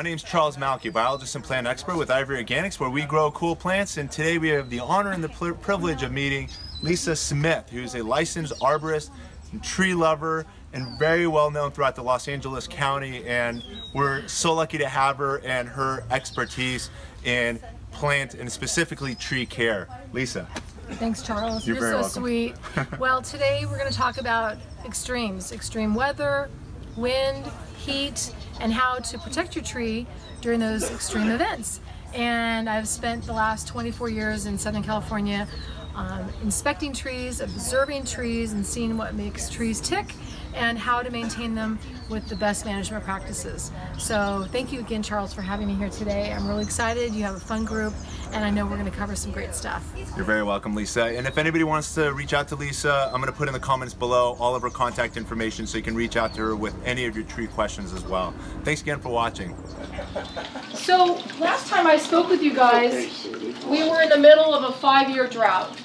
My name's Charles Malki, biologist and plant expert with Ivory Organics, where we grow cool plants, and today we have the honor and the privilege of meeting Lisa Smith, who's a licensed arborist and tree lover and very well known throughout the Los Angeles County, and we're so lucky to have her and her expertise in plant and specifically tree care. Lisa. Thanks, Charles. You're very welcome. Sweet. Well, today we're going to talk about extremes, extreme weather, wind, heat, and how to protect your tree during those extreme events. And I've spent the last 24 years in Southern California inspecting trees, observing trees, and seeing what makes trees tick and how to maintain them with the best management practices. So thank you again, Charles, for having me here today. I'm really excited. You have a fun group, and I know we're going to cover some great stuff. You're very welcome, Lisa. And if anybody wants to reach out to Lisa, I'm going to put in the comments below all of her contact information so you can reach out to her with any of your tree questions as well. Thanks again for watching. So last time I spoke with you guys, we were in the middle of a 5-year drought.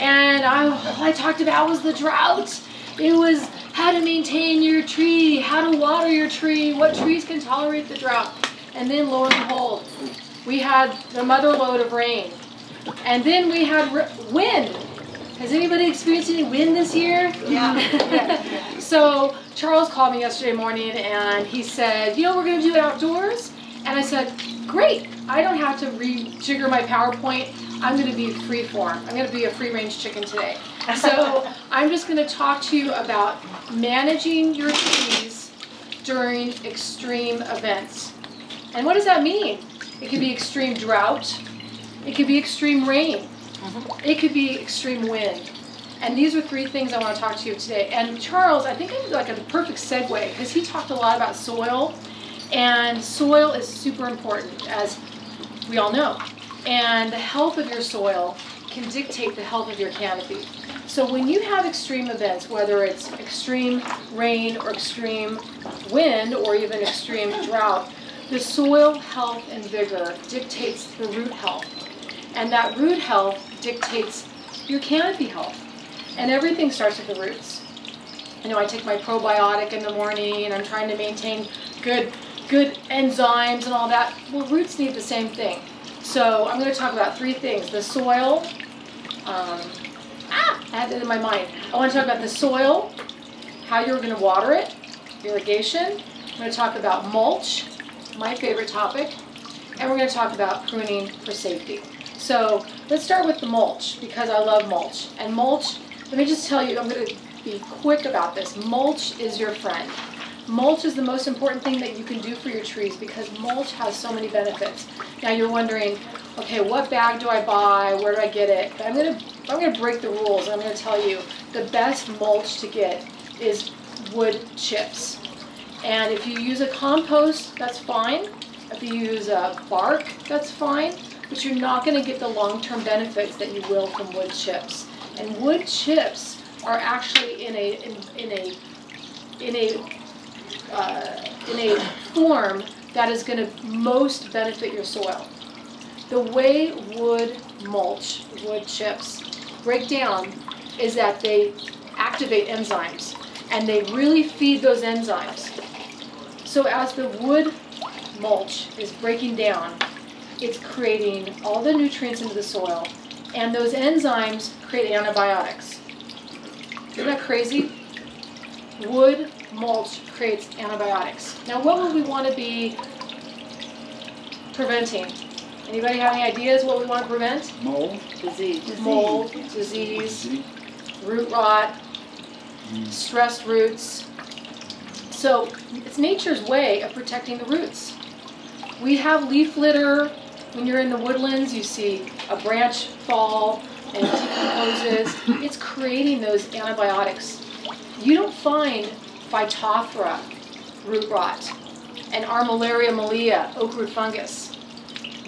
And all I talked about was the drought. It was how to maintain your tree, how to water your tree, what trees can tolerate the drought. And then lo and behold, we had the mother lode of rain. And then we had wind. Has anybody experienced any wind this year? Yeah. So Charles called me yesterday morning and he said, you know, we're gonna do it outdoors. And I said, great, I don't have to rejigger my PowerPoint. I'm going to be free form. I'm going to be a free range chicken today. So I'm just going to talk to you about managing your trees during extreme events. And what does that mean? It could be extreme drought. It could be extreme rain. It could be extreme wind. And these are three things I want to talk to you today. And Charles, I think I did like a perfect segue because he talked a lot about soil. And soil is super important, as we all know. And the health of your soil can dictate the health of your canopy. So when you have extreme events, whether it's extreme rain or extreme wind or even extreme drought, the soil health and vigor dictates the root health. And that root health dictates your canopy health. And everything starts with the roots. You know, I take my probiotic in the morning and I'm trying to maintain good enzymes and all that. Well, roots need the same thing. So I'm going to talk about three things. The soil, I had it in my mind. I want to talk about the soil, how you're going to water it, irrigation. I'm going to talk about mulch, my favorite topic. And we're going to talk about pruning for safety. So let's start with the mulch because I love mulch. And mulch, let me just tell you, I'm going to be quick about this. Mulch is your friend. Mulch is the most important thing that you can do for your trees because mulch has so many benefits. Now you're wondering, okay, what bag do I buy? Where do I get it? But I'm gonna break the rules and I'm gonna tell you the best mulch to get is wood chips. And if you use a compost, that's fine. If you use a bark, that's fine. But you're not gonna get the long-term benefits that you will from wood chips. And wood chips are actually in a form that is going to most benefit your soil. The way wood mulch, wood chips, break down is that they activate enzymes and they really feed those enzymes. So as the wood mulch is breaking down, it's creating all the nutrients into the soil and those enzymes create antibiotics. Isn't that crazy? Wood mulch creates antibiotics. Now what would we want to be preventing? Anybody have any ideas what we want to prevent? Mold. Disease. Mold, disease, root rot, stressed roots. So it's nature's way of protecting the roots. We have leaf litter. When you're in the woodlands, you see a branch fall and it decomposes. It's creating those antibiotics. You don't find Phytophthora, root rot, and Armillaria mellea, oak root fungus,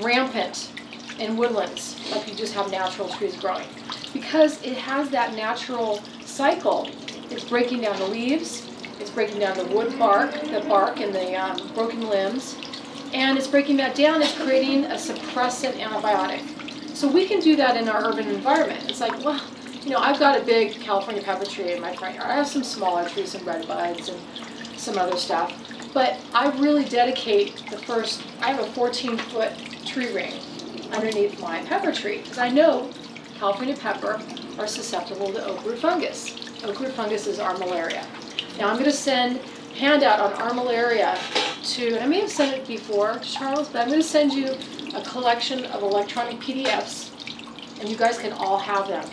rampant in woodlands, like you just have natural trees growing. Because it has that natural cycle, it's breaking down the leaves, it's breaking down the wood bark, and the broken limbs, and it's breaking that down, it's creating a suppressant antibiotic. So we can do that in our urban environment. It's like, well, you know, I've got a big California pepper tree in my front yard. I have some smaller trees, some redbuds and some other stuff. But I really dedicate the first, I have a 14-foot tree ring underneath my pepper tree, because I know California pepper are susceptible to oak root fungus. Oak root fungus is Armillaria. Now I'm going to send a handout on Armillaria to, I may have sent it before to Charles, but I'm going to send you a collection of electronic PDFs, and you guys can all have them.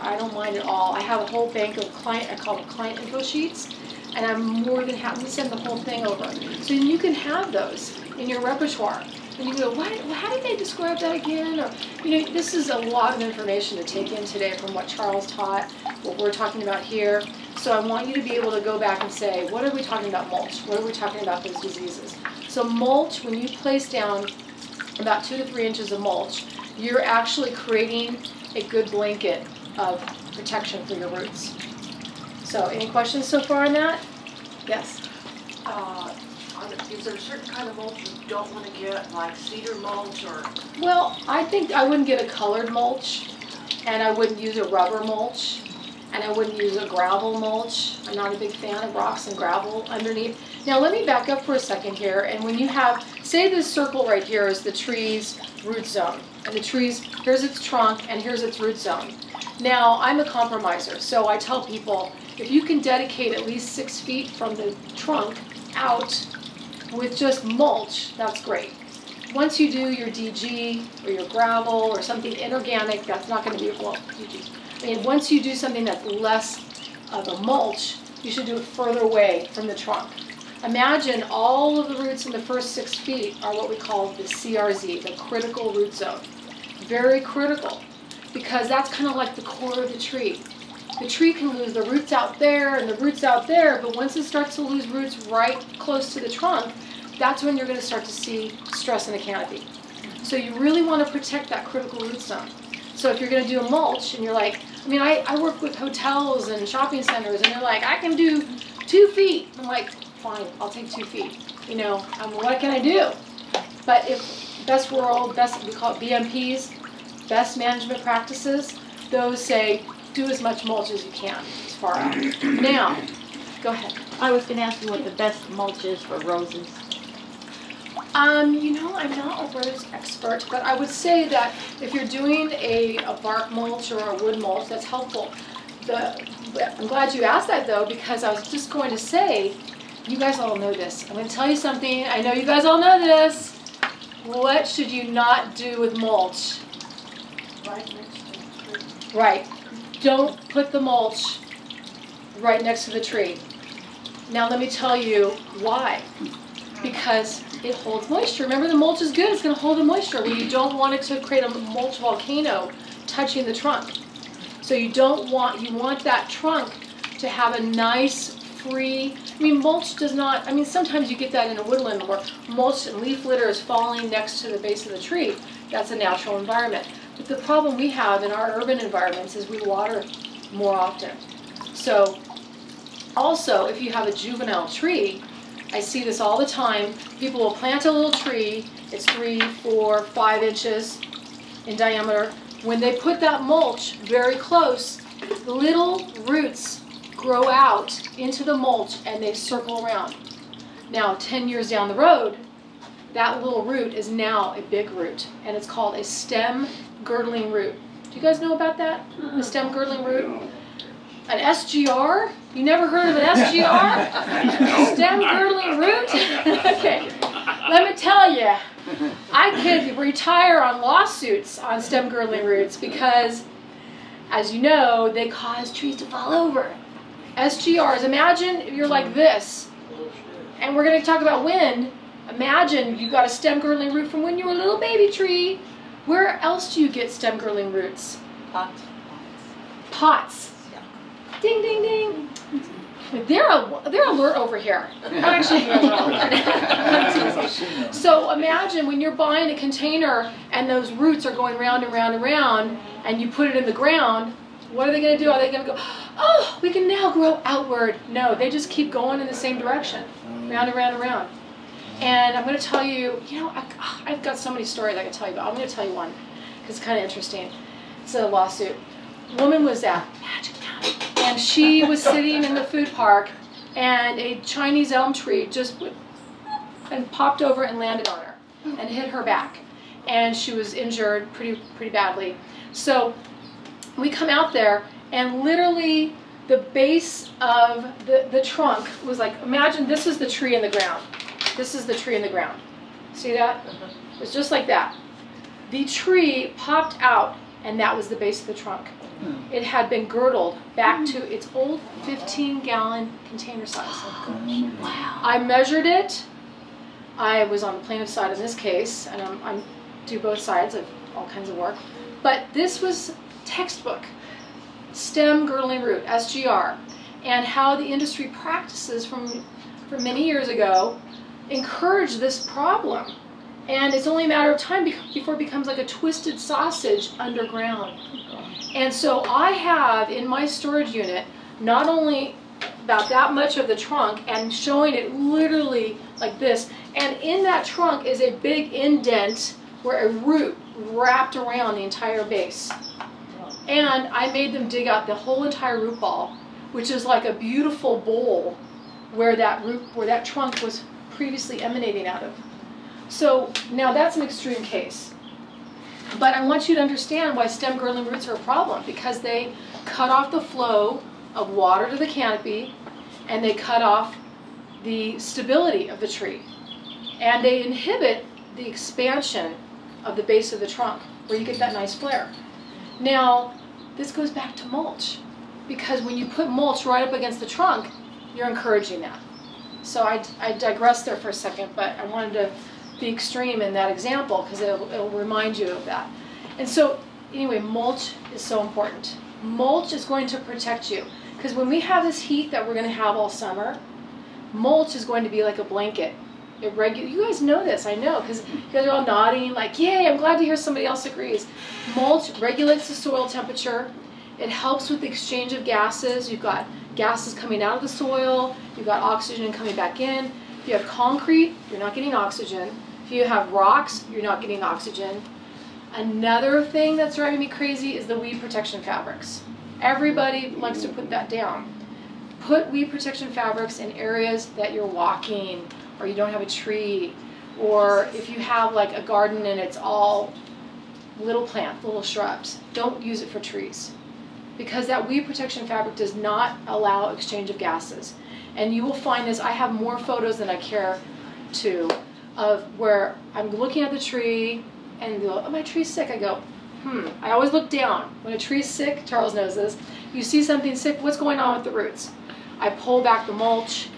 I don't mind at all. I have a whole bank of client, I call them client info sheets, and I'm more than happy to send the whole thing over. So you can have those in your repertoire. And you go, what, how did they describe that again? Or, you know, this is a lot of information to take in today from what Charles taught, what we're talking about here. So I want you to be able to go back and say, what are we talking about mulch? What are we talking about those diseases? So mulch, when you place down about 2 to 3 inches of mulch, you're actually creating a good blanket of protection for your roots. So any questions so far on that? Yes? Is there a certain kind of mulch you don't want to get, like cedar mulch or? Well, I think I wouldn't get a colored mulch, and I wouldn't use a rubber mulch, and I wouldn't use a gravel mulch. I'm not a big fan of rocks and gravel underneath. Now let me back up for a second here, and when you have, say this circle right here is the tree's root zone, and the tree's, here's its trunk, and here's its root zone. Now, I'm a compromiser, so I tell people, if you can dedicate at least 6 feet from the trunk out with just mulch, that's great. Once you do your DG or your gravel or something inorganic, that's not going to be, well, DG. I mean, once you do something that's less of a mulch, you should do it further away from the trunk. Imagine all of the roots in the first 6 feet are what we call the CRZ, the critical root zone. Very critical, because that's kind of like the core of the tree. The tree can lose the roots out there and the roots out there, but once it starts to lose roots right close to the trunk, that's when you're going to start to see stress in the canopy. So you really want to protect that critical root zone. So if you're going to do a mulch and you're like, I mean, I work with hotels and shopping centers and they're like, I can do 2 feet. I'm like, fine, I'll take 2 feet. You know, I mean, what can I do? But if best world, best, we call it BMPs, best management practices, those say, do as much mulch as you can as far out. Now, go ahead. I was going to ask you what the best mulch is for roses. You know, I'm not a rose expert, but I would say that if you're doing a bark mulch or a wood mulch, that's helpful. I'm glad you asked that, though, because I was just going to say, you guys all know this. I'm going to tell you something. I know you guys all know this. What should you not do with mulch? Right next to the tree. Right. Don't put the mulch right next to the tree. Now let me tell you why. Because it holds moisture. Remember, the mulch is good. It's going to hold the moisture. Well, you don't want it to create a mulch volcano touching the trunk. So you don't want, you want that trunk to have a nice free, I mean, mulch does not, I mean, sometimes you get that in a woodland where mulch and leaf litter is falling next to the base of the tree. That's a natural environment. But the problem we have in our urban environments is we water more often. So also, if you have a juvenile tree, I see this all the time, people will plant a little tree, it's 3, 4, 5 inches in diameter. When they put that mulch very close, little roots grow out into the mulch and they circle around. Now, 10 years down the road, that little root is now a big root, and it's called a stem girdling root. Do you guys know about that? The stem girdling root? An SGR? You never heard of an SGR? Stem girdling root? Okay. Let me tell you, I could retire on lawsuits on stem girdling roots because, as you know, they cause trees to fall over. SGRs, imagine you're like this, and we're going to talk about wind. Imagine you got a stem girdling root from when you were a little baby tree. Where else do you get stem girdling roots? Pots. Yeah. Ding, ding, ding. They're alert over here. Actually, so imagine when you're buying a container and those roots are going round and round and round, and you put it in the ground. What are they going to do? Are they going to go, oh, we can now grow outward? No, they just keep going in the same direction, round and round and round. And I'm going to tell you, you know, I've got so many stories I can tell you, but I'm going to tell you one because it's kind of interesting. It's a lawsuit. A woman was at Magic Mountain, and she was sitting in the food park, and a Chinese elm tree just and popped over and landed on her and hit her back. And she was injured pretty badly. So we come out there and literally the base of the trunk was like, imagine this is the tree in the ground. This is the tree in the ground. See that? It was just like that. The tree popped out and that was the base of the trunk. It had been girdled back to its old 15-gallon container size. Oh, wow. I measured it. I was on the plaintiff's side in this case, and I do both sides of all kinds of work. But this was textbook, stem girdling root, SGR, and how the industry practices from many years ago encourage this problem. And it's only a matter of time before it becomes like a twisted sausage underground. And so I have in my storage unit not only about that much of the trunk and showing it literally like this, and in that trunk is a big indent where a root wrapped around the entire base. And I made them dig out the whole entire root ball, which is like a beautiful bowl where that trunk was previously emanating out of. So now that's an extreme case. But I want you to understand why stem girdling roots are a problem, because they cut off the flow of water to the canopy, and they cut off the stability of the tree. And they inhibit the expansion of the base of the trunk, where you get that nice flare. Now, this goes back to mulch, because when you put mulch right up against the trunk, you're encouraging that. So I digressed there for a second, but I wanted to be extreme in that example, because it'll remind you of that. And so, anyway, mulch is so important. Mulch is going to protect you, because when we have this heat that we're going to have all summer, mulch is going to be like a blanket. You guys know this, I know, because you guys are all nodding like, yay, I'm glad to hear somebody else agrees. Mulch regulates the soil temperature. It helps with the exchange of gases. You've got gases coming out of the soil. You've got oxygen coming back in. If you have concrete, you're not getting oxygen. If you have rocks, you're not getting oxygen. Another thing that's driving me crazy is the weed protection fabrics. Everybody likes to put that down. Put weed protection fabrics in areas that you're walking, or you don't have a tree, or if you have like a garden and it's all little plants, little shrubs, don't use it for trees. Because that weed protection fabric does not allow exchange of gases. And you will find this, I have more photos than I care to, of where I'm looking at the tree and go, oh, my tree's sick. I go, I always look down. When a tree's sick, Charles knows this, you see something sick, what's going on with the roots? I pull back the mulch.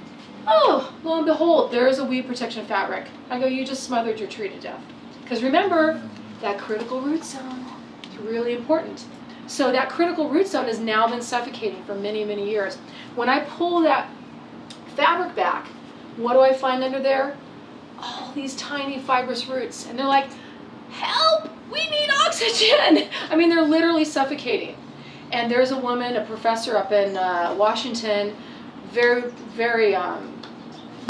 Oh, lo and behold, there is a weed protection fabric. I go, you just smothered your tree to death. Because remember, that critical root zone is really important. So that critical root zone has now been suffocating for many, many years. When I pull that fabric back, what do I find under there? All these tiny fibrous roots, and they're like, help, we need oxygen. I mean, they're literally suffocating. And there's a woman, a professor up in Washington, very, very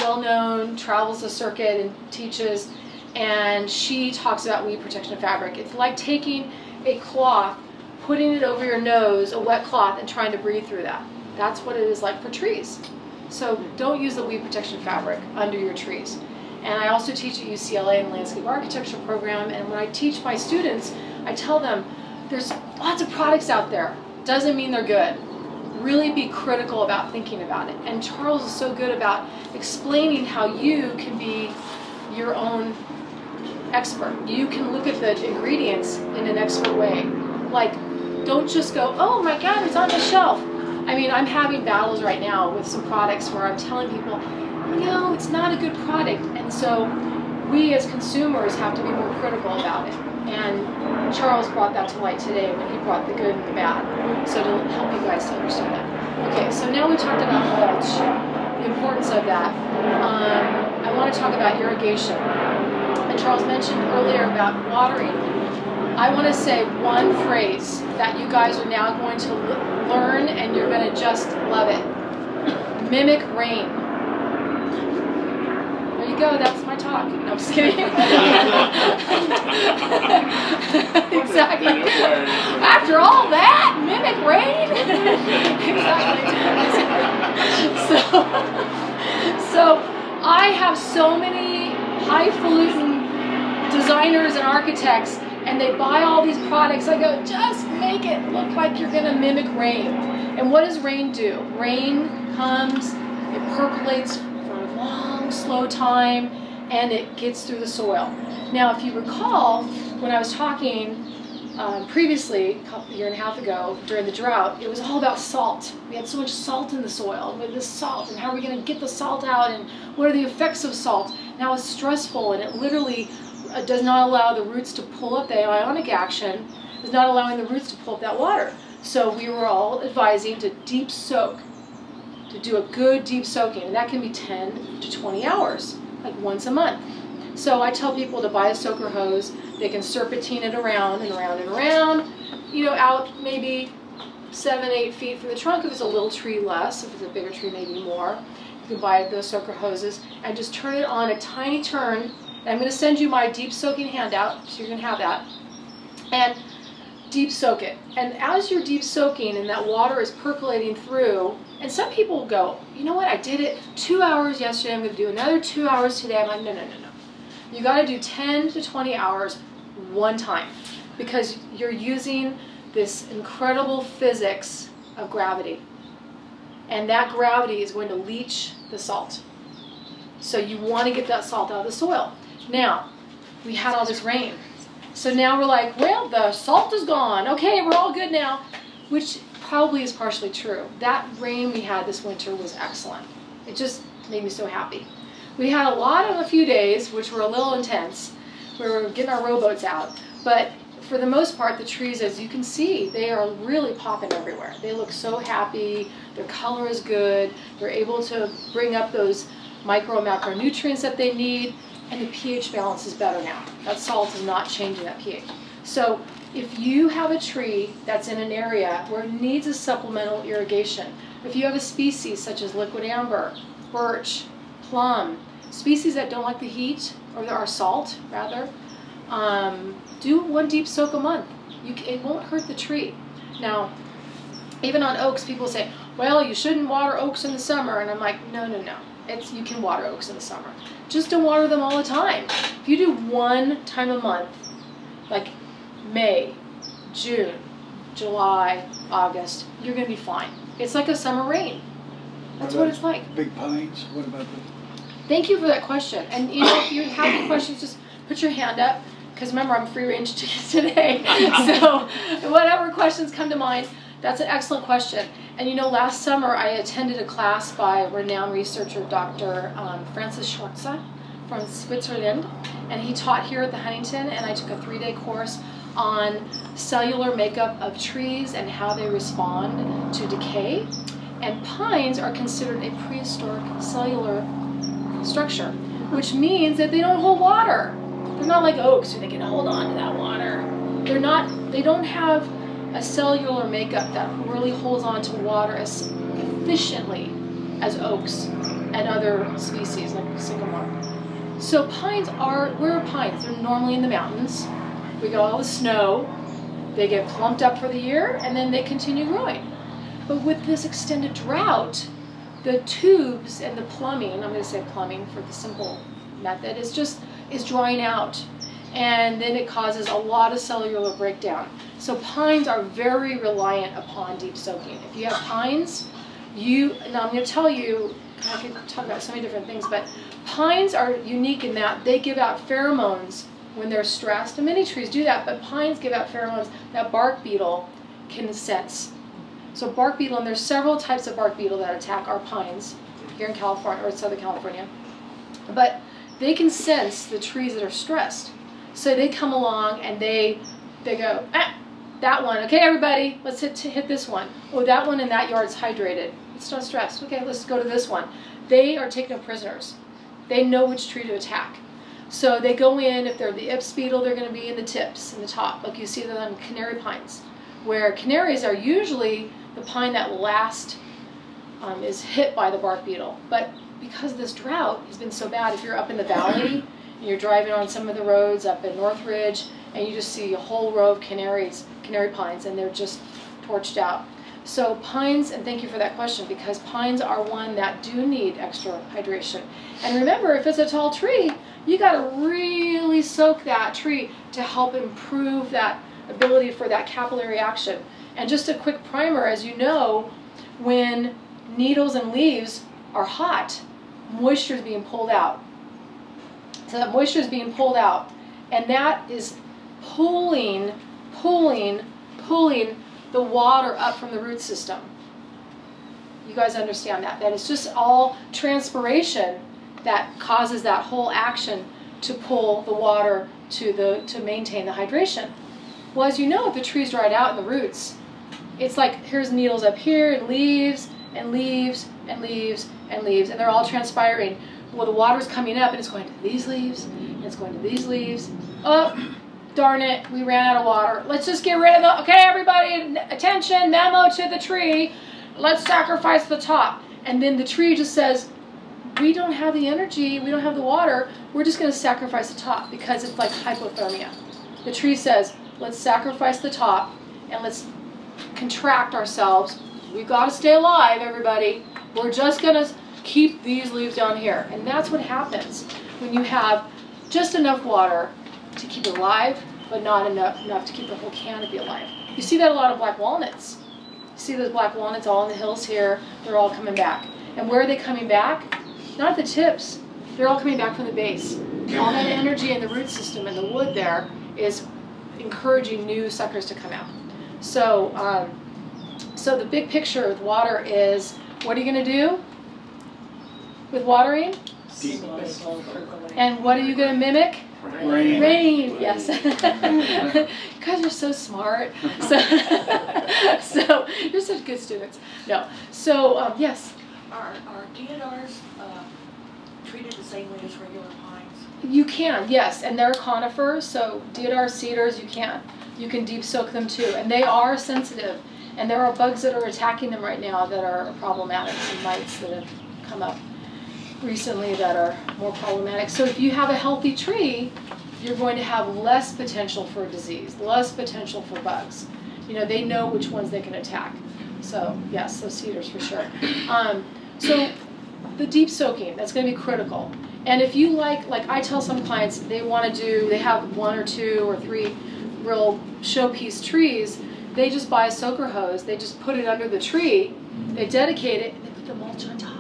well-known, travels the circuit and teaches, and she talks about weed protection fabric. It's like taking a cloth, putting it over your nose, a wet cloth, and trying to breathe through that. That's what it is like for trees. So don't use the weed protection fabric under your trees. And I also teach at UCLA in the Landscape Architecture program, and when I teach my students, I tell them there's lots of products out there. Doesn't mean they're good. Really be critical about thinking about it. And Charles is so good about explaining how you can be your own expert. You can look at the ingredients in an expert way. Like, don't just go, oh my God, it's on the shelf. I mean, I'm having battles right now with some products where I'm telling people, no, it's not a good product. And so we as consumers have to be more critical about it. And Charles brought that to light today when he brought the good and the bad. So to help you guys to understand that. Okay, so now we talked about mulch, the importance of that. I want to talk about irrigation. And Charles mentioned earlier about watering. I want to say one phrase that you guys are now going to learn and you're going to just love it. Mimic rain. There you go, that's my talk. No, I'm just kidding. Exactly. After all that, mimic rain? Exactly. So I have so many highfalutin designers and architects, and they buy all these products. I go, just make it look like you're gonna mimic rain. And what does rain do? Rain comes, it percolates for a long, slow time, and it gets through the soil. Now, if you recall, when I was talking previously, a year and a half ago, during the drought, it was all about salt. We had so much salt in the soil, with this salt, and how are we gonna get the salt out, and what are the effects of salt? Now it's stressful, and it literally does not allow the roots to pull up the ionic action, is not allowing the roots to pull up that water. So we were all advising to deep soak, to do a good deep soaking, and that can be 10 to 20 hours, like once a month. So I tell people to buy a soaker hose. They can serpentine it around and around and around, you know, out maybe 7, 8 feet from the trunk. If it's a little tree, less. If it's a bigger tree, maybe more. You can buy those soaker hoses and just turn it on a tiny turn. I'm going to send you my deep soaking handout, so you're going to have that. And deep soak it. And as you're deep soaking and that water is percolating through, and some people go, you know what, I did it 2 hours yesterday, I'm going to do another 2 hours today. I'm like, no, no, no, no. You got to do 10 to 20 hours one time, because you're using this incredible physics of gravity. And that gravity is going to leach the salt. So you want to get that salt out of the soil. Now, we had all this rain. So now we're like, well, the salt is gone. Okay, we're all good now, which probably is partially true. That rain we had this winter was excellent. It just made me so happy. We had a few days, which were a little intense, where we were getting our rowboats out. But for the most part, the trees, as you can see, they are really popping everywhere. They look so happy. Their color is good. They're able to bring up those micro and macronutrients that they need, and the pH balance is better now. That salt is not changing that pH. So if you have a tree that's in an area where it needs a supplemental irrigation, if you have a species such as liquid amber, birch, plum, species that don't like the heat, or that are salt rather, do one deep soak a month. It won't hurt the tree. Now, even on oaks, people say, well, you shouldn't water oaks in the summer, and I'm like, no, no, no. You can water oaks in the summer. Just don't water them all the time. If you do one time a month, like May, June, July, August, you're going to be fine. It's like a summer rain. That's what it's like. Big pines, what about them? Thank you for that question. And you know, if you have any questions, just put your hand up, because remember, I'm free range today. So whatever questions come to mind. That's an excellent question. And you know, last summer I attended a class by renowned researcher Dr. Francis Schwarze from Switzerland, and he taught here at the Huntington, and I took a 3-day course on cellular makeup of trees and how they respond to decay. And pines are considered a prehistoric cellular structure, which means that they don't hold water. They're not like oaks where they can hold on to that water. They're not, they don't have a cellular makeup that really holds on to water as efficiently as oaks and other species like sycamore. So pines are, where are pines? They're normally in the mountains. We get all the snow, they get clumped up for the year, and then they continue growing. But with this extended drought, the tubes and the plumbing, I'm going to say plumbing for the simple method, is drying out. And then it causes a lot of cellular breakdown. So pines are very reliant upon deep soaking. If you have pines, now I'm going to tell you, I could talk about so many different things, but pines are unique in that they give out pheromones when they're stressed, and many trees do that, but pines give out pheromones that bark beetle can sense. So bark beetle, and there's several types of bark beetle that attack our pines here in California, or Southern California, but they can sense the trees that are stressed. So they come along and they go, ah, that one, okay everybody, let's hit this one. Oh, that one in that yard's hydrated. It's not stressed. Okay, let's go to this one. They are taking no prisoners. They know which tree to attack. So they go in, if they're the Ips beetle, they're going to be in the tips, in the top, like you see them on canary pines, where canaries are usually the pine that last is hit by the bark beetle. But because this drought has been so bad, if you're up in the valley, and you're driving on some of the roads up in Northridge, and you just see a whole row of canary pines, and they're just torched out. So pines, and thank you for that question, because pines are one that do need extra hydration. And remember, if it's a tall tree, you gotta really soak that tree to help improve that ability for that capillary action. And just a quick primer, as you know, when needles and leaves are hot, moisture is being pulled out. So that moisture is being pulled out, and that is pulling the water up from the root system. You guys understand that. That is just all transpiration that causes that whole action to pull the water to maintain the hydration. Well, as you know, if the tree's dried out in the roots, it's like here's needles up here and leaves and leaves and leaves and leaves, and they're all transpiring. Well, the water's coming up and it's going to these leaves and it's going to these leaves. Oh, darn it, we ran out of water. Let's just get rid of the, okay, everybody, attention, memo to the tree. Let's sacrifice the top. And then the tree just says, we don't have the energy, we don't have the water, we're just gonna sacrifice the top, because it's like hypothermia. The tree says, let's sacrifice the top and let's contract ourselves. We've gotta stay alive, everybody. We're just gonna keep these leaves down here. And that's what happens when you have just enough water to keep it alive, but not enough to keep the whole canopy alive. You see that a lot of black walnuts. You see those black walnuts all in the hills here, they're all coming back. And where are they coming back? Not at the tips, they're all coming back from the base. All that energy in the root system and the wood there is encouraging new suckers to come out. So, so the big picture with water is, what are you gonna do with watering? And what are you gonna mimic? Rain. Rain, yes. You guys are so smart. So, so you're such good students. No. So yes. Are DNRs treated the same way as regular pines? You can, yes, and they're conifers, so DNR cedars you can deep soak them too, and they are sensitive, and there are bugs that are attacking them right now that are problematic, some mites that have come up recently that are more problematic. So if you have a healthy tree, you're going to have less potential for disease, less potential for bugs. You know, they know which ones they can attack. So yes, those cedars for sure. So the deep soaking, that's going to be critical. And if you like I tell some clients, they want to do, they have one or two or three real showpiece trees, they just buy a soaker hose, they just put it under the tree, they dedicate it, and they put the mulch on top.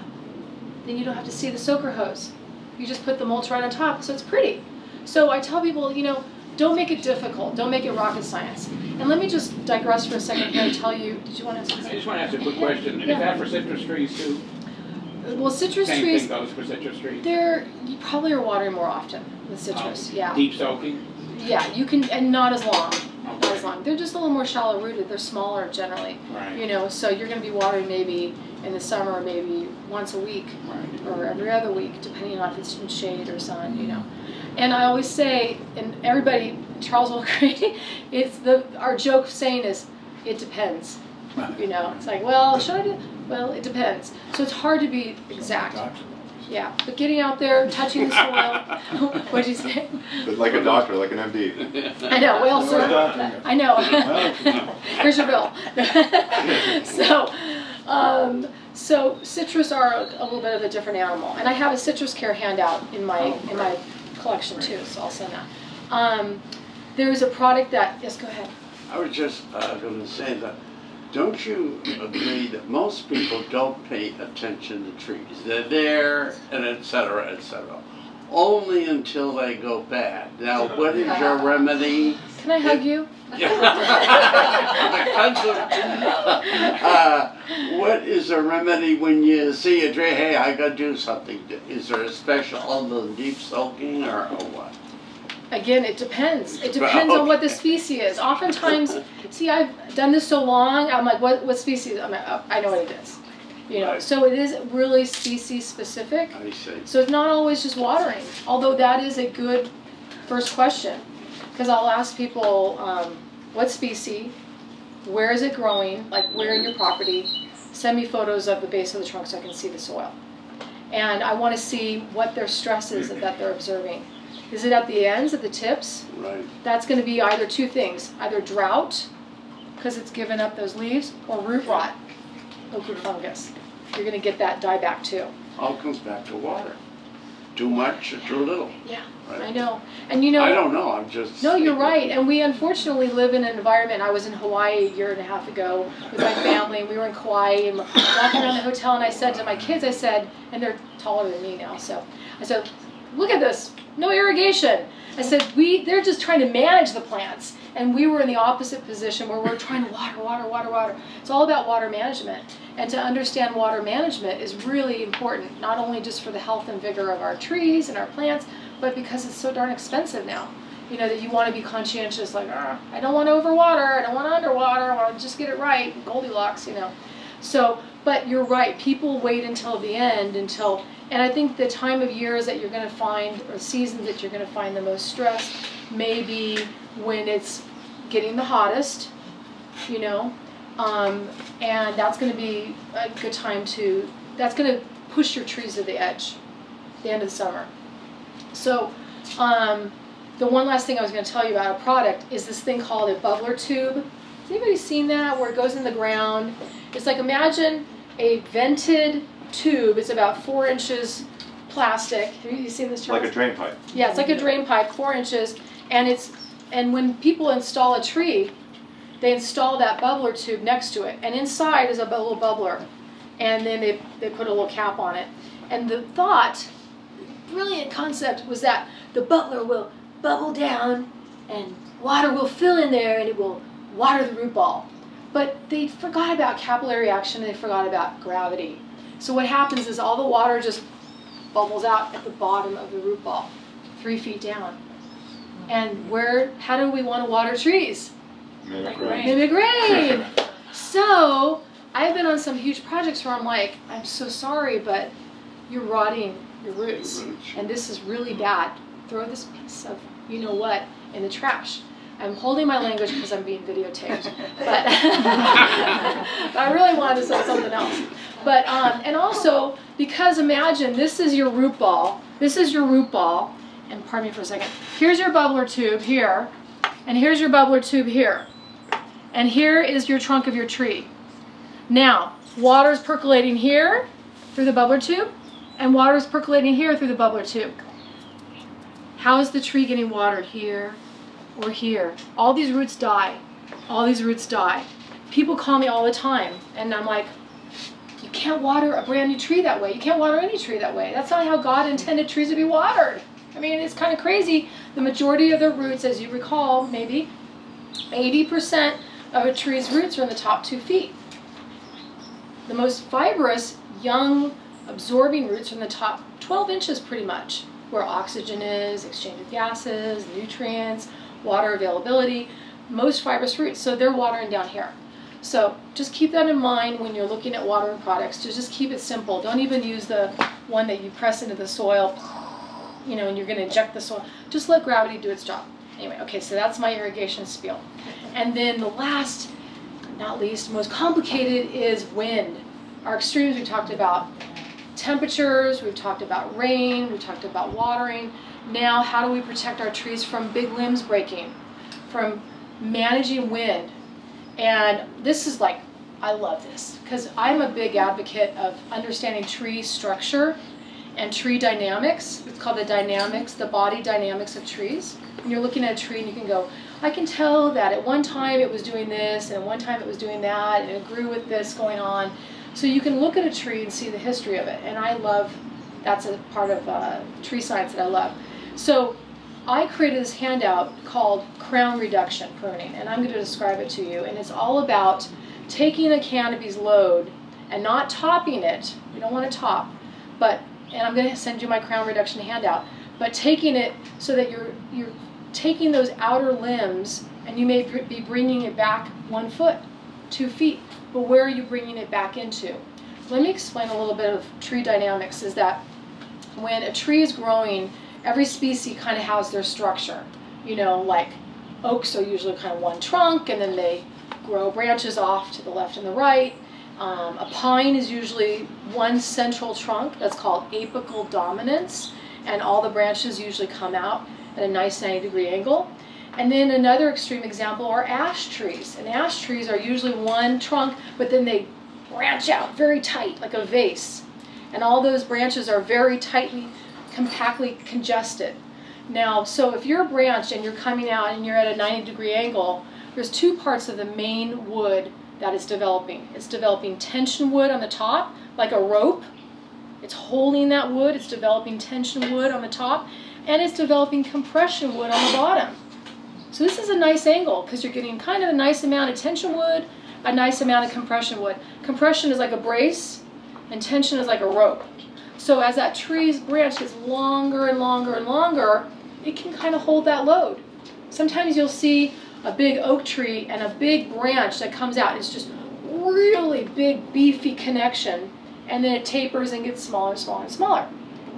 Then you don't have to see the soaker hose. You just put the mulch right on top, so it's pretty. So I tell people, you know, don't make it difficult. Don't make it rocket science. And let me just digress for a second here and tell you, did you want to ask something? I just want to ask a quick question. Yeah. Is that for citrus trees too? Well, citrus trees. Same thing goes for citrus trees. You probably are watering more often with citrus, yeah. Deep soaking? Yeah, you can, and not as long. Okay. Not as long. They're just a little more shallow rooted. They're smaller generally. Right. You know, so you're going to be watering maybe in the summer, maybe once a week, right, or every other week, depending on if it's in shade or sun, you know. And I always say, and everybody, Charles will agree, it's our joke saying is, it depends. Right. You know, it's like, well, should I do? Well, it depends. So it's hard to be exact. Yeah, but getting out there, touching the soil. What'd you say? But like a doctor, like an MD. I know. Well, sir, I know. Here's your bill. So. So citrus are a little bit of a different animal, and I have a citrus care handout in my collection too, so I'll send that. There is a product that, yes, go ahead. I was just going to say that, don't you agree that most people don't pay attention to trees? They're there, and etc., etc., only until they go bad. Now, what is your remedy? Can I hug you? What is a remedy when you see a tree? Hey, I gotta do something. Is there a special other than deep soaking, or what? Again, it depends. It depends on what the species is. Oftentimes, see, I've done this so long. I'm like, what species? I'm like, oh, I know what it is. You know, so it is really species specific. I see. So it's not always just watering. Although that is a good first question. Because I'll ask people, what species, where is it growing, like where in your property, send me photos of the base of the trunk so I can see the soil. And I want to see what their stress is that they're observing. Is it at the ends, at the tips? Right. That's going to be either two things, either drought, because it's given up those leaves, or root rot, oak root fungus. You're going to get that dieback too. All comes back to water. Too much or too little. Yeah, right? I know. And you know, I don't know. I'm just. No, you're right. And we unfortunately live in an environment. I was in Hawaii a year and a half ago with my family. We were in Kauai and walking around the hotel, and I said to my kids, I said, and they're taller than me now, so I said, look at this, no irrigation. I said, they're just trying to manage the plants, and we were in the opposite position where we're trying to water, water, water, water. It's all about water management, and to understand water management is really important, not only just for the health and vigor of our trees and our plants, but because it's so darn expensive now. You know, that you want to be conscientious, like, I don't want to overwater, I don't want to underwater, I want to just get it right, Goldilocks, you know. So, but you're right, people wait until the end, and I think the time of years that you're going to find, or seasons that you're going to find the most stress, may be when it's getting the hottest, you know, and that's going to be a good time to, that's going to push your trees to the edge, the end of the summer. So the one last thing I was going to tell you about a product is this thing called a bubbler tube. Has anybody seen that, where it goes in the ground? It's like, imagine a vented tube. It's about 4 inches plastic. Have you seen this, Charles? Like a drain pipe. Yeah, it's like a drain pipe, 4 inches, and it's, and when people install a tree, they install that bubbler tube next to it, and inside is a little bubbler, and then they put a little cap on it. And the thought, brilliant concept, was that the bubbler will bubble down, and water will fill in there, and it will water the root ball. But they forgot about capillary action, and they forgot about gravity. So what happens is all the water just bubbles out at the bottom of the root ball, 3 feet down. And where, how do we want to water trees? Mimic rain. Mimic rain. So I've been on some huge projects where I'm like, I'm so sorry, but you're rotting your roots. And this is really bad. Throw this piece of, you know what, in the trash. I'm holding my language because I'm being videotaped, but I really wanted to say something else. But and also, because imagine this is your root ball. This is your root ball, and pardon me for a second. Here's your bubbler tube here, and here's your bubbler tube here, and here is your trunk of your tree. Now, water's percolating here through the bubbler tube, and water's percolating here through the bubbler tube. How is the tree getting watered here? Or here? All these roots die. All these roots die. People call me all the time, and I'm like, you can't water a brand new tree that way. You can't water any tree that way. That's not how God intended trees to be watered. I mean, it's kind of crazy. The majority of their roots, as you recall, maybe 80% of a tree's roots are in the top 2 feet. The most fibrous, young, absorbing roots are in the top 12 inches pretty much, where oxygen is, exchange of gases, nutrients, water availability, most fibrous roots, so they're watering down here. So just keep that in mind when you're looking at watering products. Just keep it simple. Don't even use the one that you press into the soil, you know, and you're going to inject the soil. Just let gravity do its job. Anyway, okay, so that's my irrigation spiel. And then the last, not least, most complicated is wind. Our extremes we talked about. Temperatures, we've talked about rain, we've talked about watering. Now, how do we protect our trees from big limbs breaking, from managing wind? And this is like, I love this, because I'm a big advocate of understanding tree structure and tree dynamics. It's called the dynamics, the body dynamics of trees. And you're looking at a tree and you can go, I can tell that at one time it was doing this, and at one time it was doing that, and it grew with this going on. So you can look at a tree and see the history of it, and I love, that's a part of tree science that I love. So I created this handout called Crown Reduction Pruning, and I'm going to describe it to you, and it's all about taking a canopy's load and not topping it, you don't want to top, but, and I'm going to send you my crown reduction handout, but taking it so that you're taking those outer limbs, and you may be bringing it back 1 foot, 2 feet. But where are you bringing it back into? Let me explain a little bit of tree dynamics. Is that when a tree is growing, every species kind of has their structure. You know, like oaks are usually kind of one trunk, and then they grow branches off to the left and the right. A pine is usually one central trunk. That's called apical dominance, and all the branches usually come out at a nice 90-degree angle. And then another extreme example are ash trees. And ash trees are usually one trunk, but then they branch out very tight, like a vase. And all those branches are very tightly, compactly congested. Now, so if you're a branch and you're coming out and you're at a 90-degree angle, there's two parts of the main wood that is developing. It's developing tension wood on the top, like a rope. It's holding that wood. It's developing tension wood on the top, and it's developing compression wood on the bottom. So this is a nice angle because you're getting kind of a nice amount of tension wood, a nice amount of compression wood. Compression is like a brace, and tension is like a rope. So as that tree's branch gets longer and longer and longer, it can kind of hold that load. Sometimes you'll see a big oak tree and a big branch that comes out. It's just really big, beefy connection, and then it tapers and gets smaller and smaller and smaller.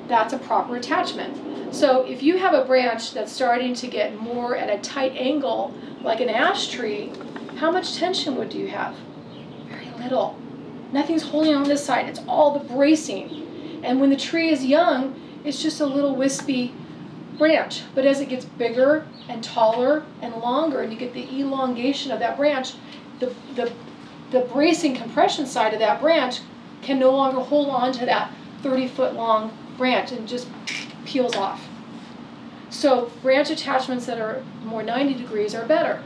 That's a proper attachment. So if you have a branch that's starting to get more at a tight angle, like an ash tree, how much tension wood do you have? Very little. Nothing's holding on this side. It's all the bracing. And when the tree is young, it's just a little wispy branch. But as it gets bigger and taller and longer, and you get the elongation of that branch, the bracing compression side of that branch can no longer hold on to that 30-foot long branch and just peels off. So branch attachments that are more 90 degrees are better.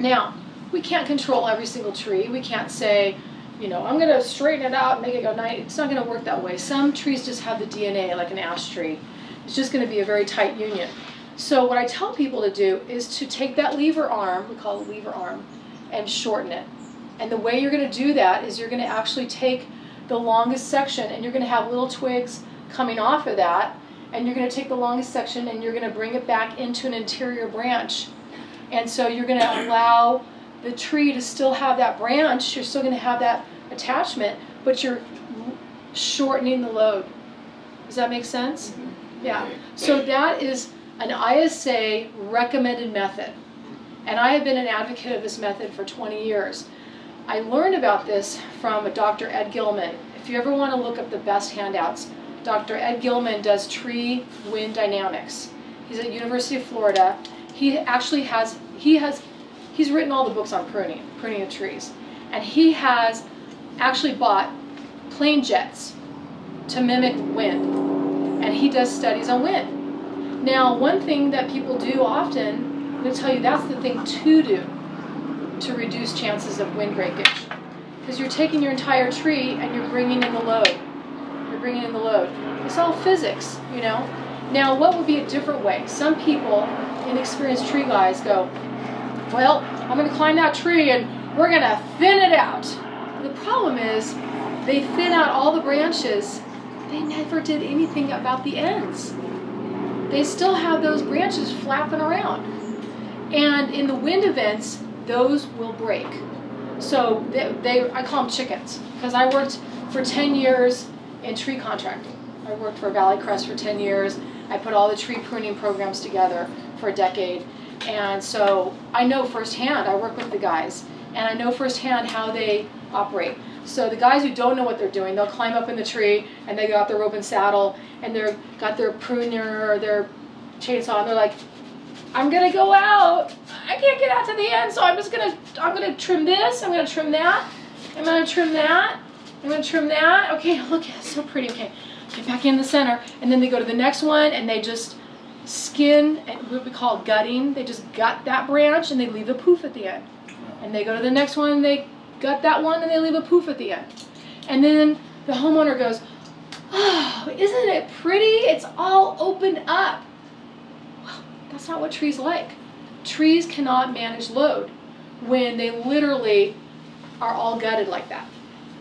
Now, we can't control every single tree. We can't say, you know, I'm going to straighten it out and make it go 90. It's not going to work that way. Some trees just have the DNA, like an ash tree. It's just going to be a very tight union. So what I tell people to do is to take that lever arm, we call it lever arm, and shorten it. And the way you're going to do that is you're going to actually take the longest section, and you're going to have little twigs coming off of that, and you're going to take the longest section and you're going to bring it back into an interior branch. And so you're going to allow the tree to still have that branch, you're still going to have that attachment, but you're shortening the load. Does that make sense? Yeah. So that is an ISA recommended method. And I have been an advocate of this method for 20 years. I learned about this from Dr. Ed Gilman. If you ever want to look up the best handouts, Dr. Ed Gilman does tree wind dynamics. He's at University of Florida. He actually has, he's written all the books on pruning of trees. And he has actually bought plane jets to mimic wind. And he does studies on wind. Now, one thing that people do often, I'm going to tell you that's the thing to do, to reduce chances of wind breakage, because you're taking your entire tree and you're bringing in the load. You're bringing in the load. It's all physics, you know. Now, what would be a different way? Some people, inexperienced tree guys, go, well, I'm going to climb that tree and we're going to thin it out. The problem is they thin out all the branches. They never did anything about the ends. They still have those branches flapping around. And in the wind events, those will break. So I call them chickens, because I worked for 10 years in tree contracting. I worked for Valley Crest for 10 years. I put all the tree pruning programs together for a decade. And so I know firsthand, I work with the guys, and I know firsthand how they operate. So the guys who don't know what they're doing, they'll climb up in the tree, and they got their rope and saddle, and they've got their pruner or their chainsaw, and they're like, I'm gonna go out. I can't get out to the end, so I'm just gonna, trim this, I'm gonna trim that, I'm gonna trim that, I'm gonna trim that. Okay, look, it's so pretty. Okay, get back in the center, and then they go to the next one, and they just skin, and what we call gutting. They just gut that branch, and they leave a poof at the end. And they go to the next one, and they gut that one, and they leave a poof at the end. And then the homeowner goes, oh, isn't it pretty? It's all opened up. That's not what trees like. Trees cannot manage load when they literally are all gutted like that.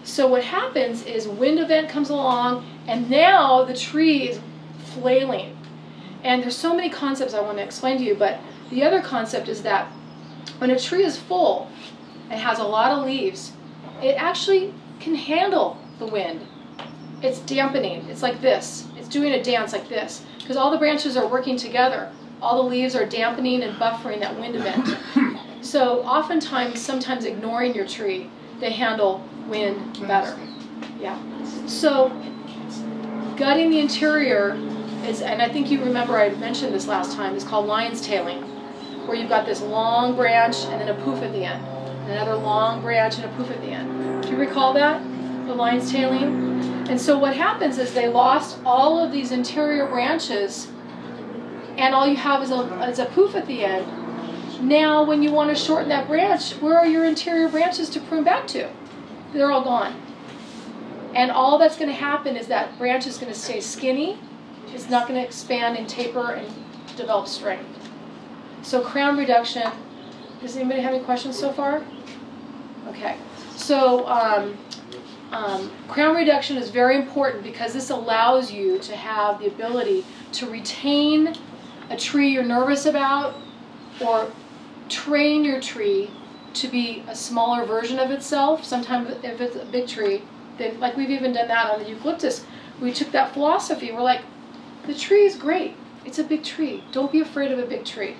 So what happens is wind event comes along, and now the tree is flailing. And there's so many concepts I want to explain to you, but the other concept is that when a tree is full and has a lot of leaves, it actually can handle the wind. It's dampening. It's like this. It's doing a dance like this, because all the branches are working together. All the leaves are dampening and buffering that wind event. So oftentimes, sometimes ignoring your tree, they handle wind better. Yeah. So gutting the interior is, and I think you remember I mentioned this last time, it's called lion's tailing. where you've got this long branch and then a poof at the end, and another long branch and a poof at the end. Do you recall that? The lion's tailing? And so what happens is they lost all of these interior branches, and all you have is a poof at the end. Now when you want to shorten that branch, where are your interior branches to prune back to? They're all gone. And all that's going to happen is that branch is going to stay skinny. It's not going to expand and taper and develop strength. So crown reduction. Does anybody have any questions so far? Okay. So crown reduction is very important because this allows you to have the ability to retain a tree you're nervous about, or train your tree to be a smaller version of itself. Sometimes if it's a big tree, then, like we've even done that on the eucalyptus, we took that philosophy. We're like, the tree is great. It's a big tree. Don't be afraid of a big tree.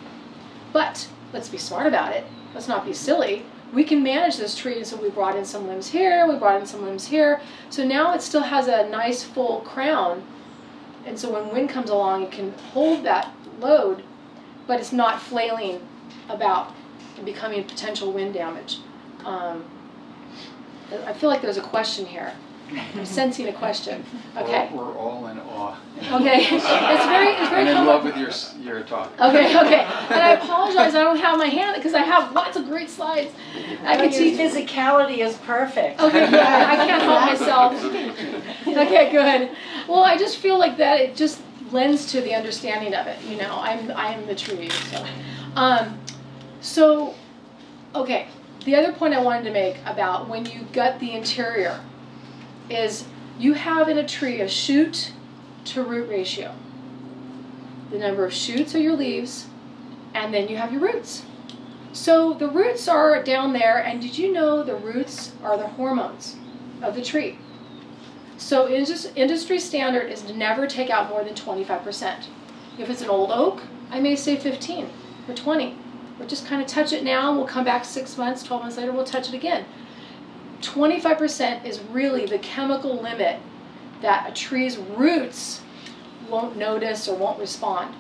But let's be smart about it. Let's not be silly. We can manage this tree, and so we brought in some limbs here, we brought in some limbs here. So now it still has a nice full crown, and so when wind comes along, it can hold that load, but it's not flailing about and becoming potential wind damage. I feel like there's a question here. I'm sensing a question. Okay. We're all in awe. Okay. It's very I'm in love with your talk. Okay, okay. And I apologize, I don't have my hand because I have lots of great slides. I could teach. Physicality is perfect. Okay, good. I can't help myself. Okay, good. Well, I just feel like that it just lends to the understanding of it, you know. I am the tree, so okay. The other point I wanted to make about when you gut the interior is you have in a tree a shoot to root ratio. The number of shoots are your leaves, and then you have your roots. So the roots are down there, and did you know the roots are the hormones of the tree? So industry standard is to never take out more than 25%. If it's an old oak, I may say 15 or 20. We'll just kind of touch it now, and we'll come back 6 months, 12 months later, we'll touch it again. 25% is really the chemical limit that a tree's roots won't notice or won't respond.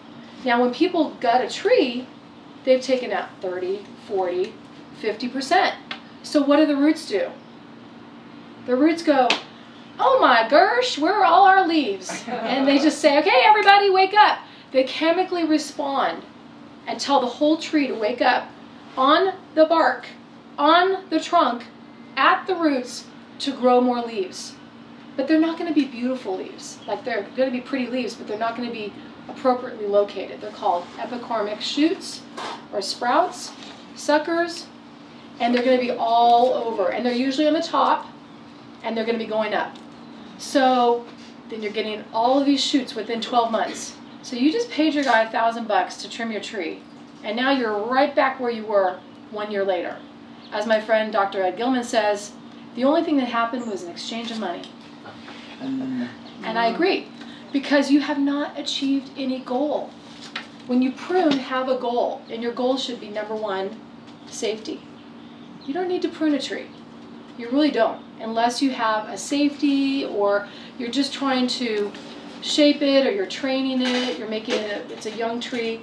Now when people gut a tree, they've taken out 30, 40, 50%. So what do the roots do? The roots go, oh my gosh, where are all our leaves? And they just say, okay, everybody wake up. They chemically respond and tell the whole tree to wake up on the bark, on the trunk, at the roots to grow more leaves. But they're not going to be beautiful leaves. Like, they're going to be pretty leaves, but they're not going to be appropriately located. They're called epicormic shoots or sprouts, suckers, and they're going to be all over. And they're usually on the top, and they're going to be going up. So then you're getting all of these shoots within 12 months. So you just paid your guy $1,000 to trim your tree, and now you're right back where you were 1 year later. As my friend Dr. Ed Gilman says, the only thing that happened was an exchange of money. And I agree, because you have not achieved any goal. When you prune, have a goal, and your goal should be, number one, safety. You don't need to prune a tree. You really don't, unless you have a safety, or you're just trying to shape it, or you're training it, you're making it, it's a young tree.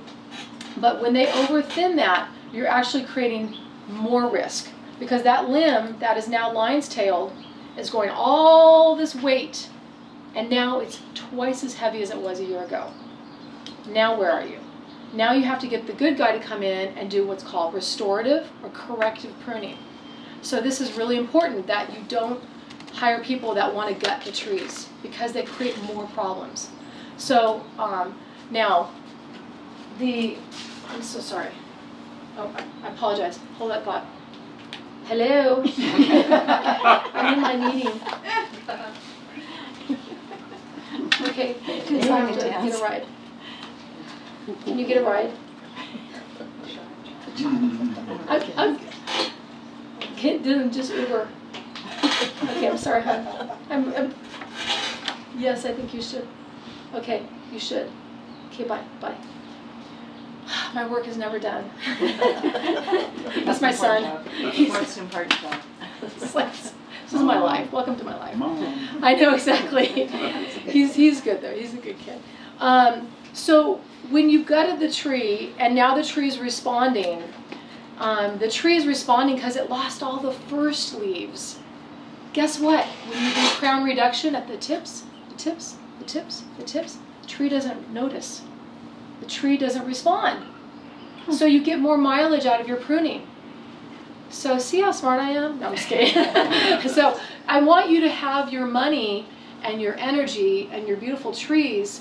But when they over-thin that, you're actually creating more risk, because that limb that is now lion's tailed is going all this weight, and now it's twice as heavy as it was a year ago. Now where are you? Now you have to get the good guy to come in and do what's called restorative or corrective pruning. So this is really important that you don't hire people that want to gut the trees, because they create more problems. So now the, I'm so sorry. Oh, I apologize. Hold that thought. Hello. I'm in my meeting. Okay. Can you get a ride? Can you get a ride? I'm just Uber. Okay, I'm sorry. I'm, yes, I think you should. Okay, you should. Okay, bye. Bye. My work is never done. That's my son. He's in part job. This is my life. Welcome to my life. Mom. I know exactly. He's good though. He's a good kid. So when you've gutted the tree and now the tree is responding, because it lost all the first leaves. Guess what? When you do crown reduction at the tips, the tree doesn't notice. The tree doesn't respond. So you get more mileage out of your pruning. So see how smart I am? No, I'm just kidding. So I want you to have your money and your energy and your beautiful trees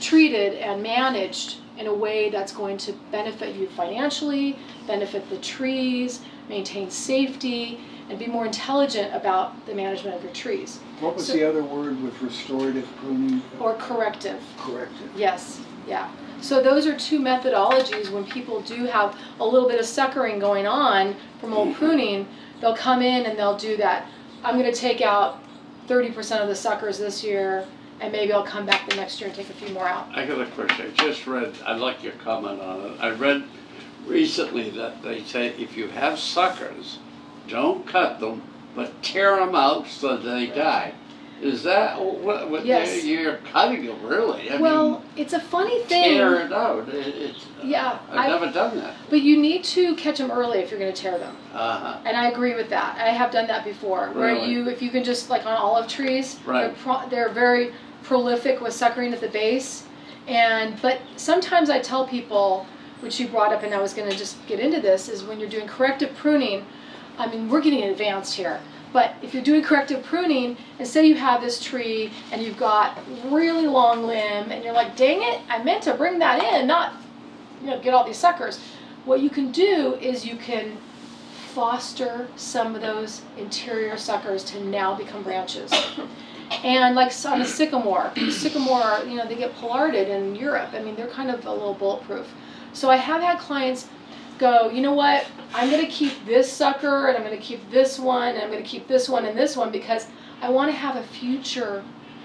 treated and managed in a way that's going to benefit you financially, benefit the trees, maintain safety, and be more intelligent about the management of your trees. What was the other word with restorative pruning? Or corrective. Corrective. Yes, yeah. So those are two methodologies. When people do have a little bit of suckering going on from old pruning, they'll come in and they'll do that. I'm going to take out 30% of the suckers this year, and maybe I'll come back the next year and take a few more out. I got a question. I just read, I'd like your comment on it. I read recently that they say if you have suckers, don't cut them, but tear them out so they die. Is that what yes. You're cutting them, really? I mean, it's a funny thing. Tear it out. I've never done that. But you need to catch them early if you're going to tear them. Uh-huh. And I agree with that. I have done that before. Really? Where if you can just, like on olive trees, right. they're very prolific with suckering at the base. But sometimes I tell people, which you brought up and I was going to just get into this, is when you're doing corrective pruning, I mean, we're getting advanced here. But if you're doing corrective pruning, and say you have this tree and you've got really long limb and you're like, dang it, I meant to bring that in, not get all these suckers. What you can do is you can foster some of those interior suckers to now become branches. And like on a sycamore, they get pollarded in Europe. I mean, they're kind of a little bulletproof. So I have had clients go, you know what, I'm going to keep this sucker, and I'm going to keep this one, and I'm going to keep this one and this one, because I want to have a future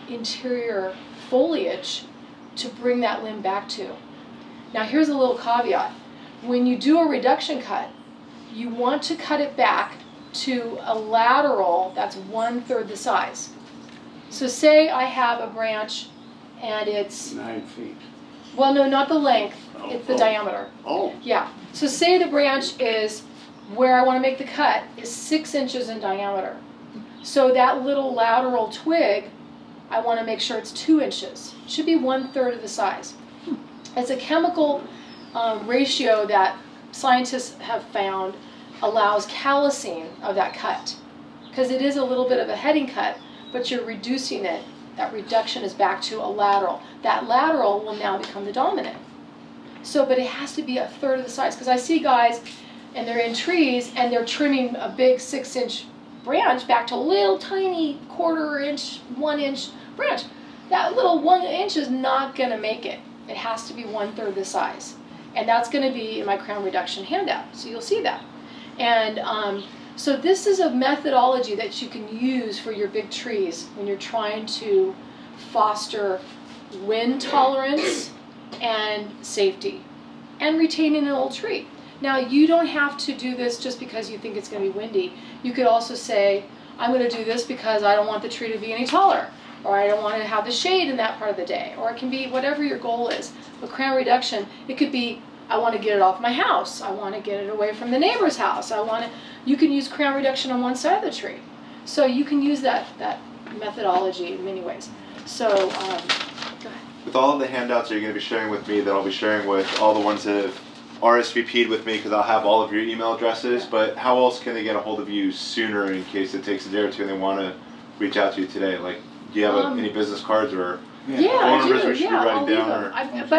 interior foliage to bring that limb back to. Now here's a little caveat. When you do a reduction cut, you want to cut it back to a lateral that's 1/3 the size. So say I have a branch and it's 9 feet. Well, no, not the length, it's the diameter. Oh. Yeah. So say the branch is, where I want to make the cut, is 6 inches in diameter. So that little lateral twig, I want to make sure it's 2 inches. It should be 1/3 of the size. It's a chemical ratio that scientists have found allows callousing of that cut. Because it is a little bit of a heading cut, but you're reducing it. That reduction is back to a lateral. That lateral will now become the dominant. So, but it has to be 1/3 of the size, because I see guys, and they're in trees, and they're trimming a big 6-inch branch back to a little tiny 1/4 inch, 1-inch branch. That little 1 inch is not going to make it. It has to be 1/3 the size. And that's going to be in my crown reduction handout, so you'll see that. And so this is a methodology that you can use for your big trees when you're trying to foster wind tolerance and safety and retaining an old tree. Now you don't have to do this just because you think it's going to be windy. You could also say, I'm going to do this because I don't want the tree to be any taller, or I don't want to have the shade in that part of the day, or it can be whatever your goal is. But crown reduction, it could be, I want to get it off my house. I want to get it away from the neighbor's house. I want to. You can use crown reduction on one side of the tree, so you can use that methodology in many ways. So, go ahead. With all of the handouts that you're going to be sharing with me, that I'll be sharing with all the ones that have RSVP'd with me, because I'll have all of your email addresses. But how else can they get a hold of you sooner in case it takes a day or two and they want to reach out to you today? Like, do you have any business cards or? But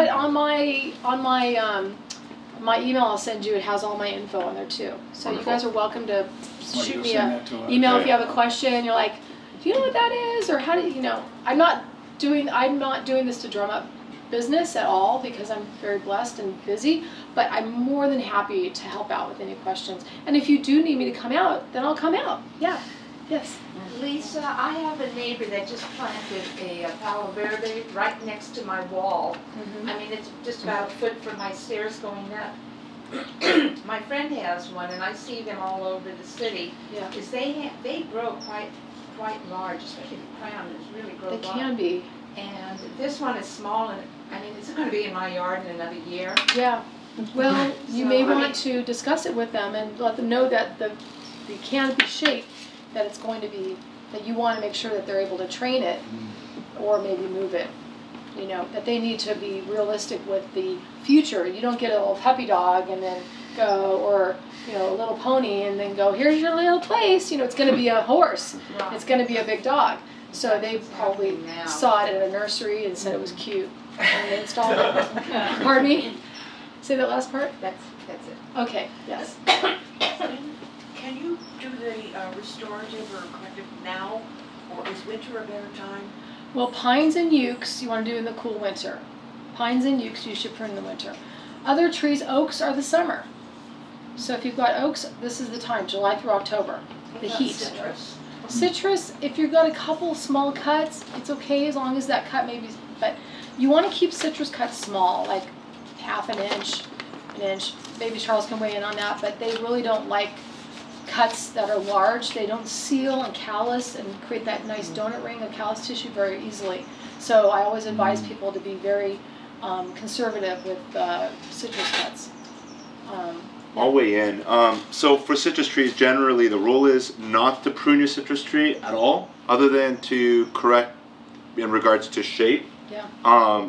on my email, I'll send you. It has all my info on there too. So wonderful. You guys are welcome to shoot me an email if you have a question. You're like, do you know what that is, or how do you know? I'm not doing this to drum up business at all, because I'm very blessed and busy. But I'm more than happy to help out with any questions. And if you do need me to come out, then I'll come out. Yeah. Yes. Lisa, I have a neighbor that just planted a palo verde right next to my wall. Mm-hmm. I mean, it's just about a foot from my stairs going up. My friend has one, and I see them all over the city. Yeah. Because they grow quite large, especially the crown is really grow large. They can be. And this one is small, and I mean, it's going to be in my yard in another year. Yeah. Well, you so, may want to discuss it with them and let them know that the canopy shape that it's going to be, that you want to make sure that they're able to train it or maybe move it. You know, that they need to be realistic with the future. You don't get a little puppy dog and then go, or, you know, a little pony and then go, here's your little place. You know, it's going to be a horse. Right. It's going to be a big dog. So they probably saw it at a nursery and said it was cute and they installed it. Pardon me? Say that last part? That's it. Okay, yes. Can you do the restorative or corrective now, or is winter a better time? Well, pines and ukes you want to do in the cool winter. Pines and ukes you should prune in the winter. Other trees, oaks are the summer. So if you've got oaks, this is the time, July through October, the heat. Citrus? Citrus, if you've got a couple small cuts, it's okay as long as that cut maybe, but you want to keep citrus cuts small, like half an inch, maybe Charles can weigh in on that, but they really don't like cuts that are large. They don't seal and callus and create that nice donut ring of callus tissue very easily. So I always advise people to be very conservative with citrus cuts. I'll weigh in. So for citrus trees, generally the rule is not to prune your citrus tree at all, other than to correct in regards to shape. Yeah.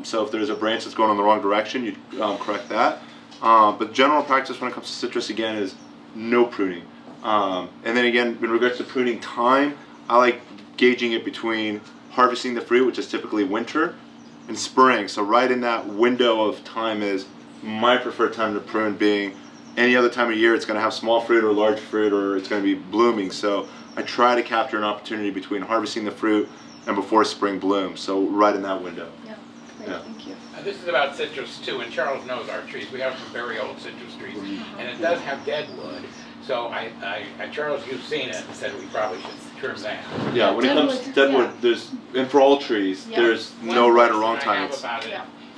So if there's a branch that's going in the wrong direction, you correct that. But general practice when it comes to citrus, again, is no pruning. And then again, in regards to pruning time, I like gauging it between harvesting the fruit, which is typically winter, and spring. So right in that window of time is my preferred time to prune, being any other time of year it's going to have small fruit or large fruit, or it's going to be blooming. So I try to capture an opportunity between harvesting the fruit and before spring blooms, so right in that window. Yeah, great, yeah. Thank you. This is about citrus too, and Charles knows our trees. We have some very old citrus trees, and it does have dead wood. So I Charles, you've seen it, and said we probably should trim that. Yeah, when it comes to deadwood, there's, and for all trees, there's no right or wrong time.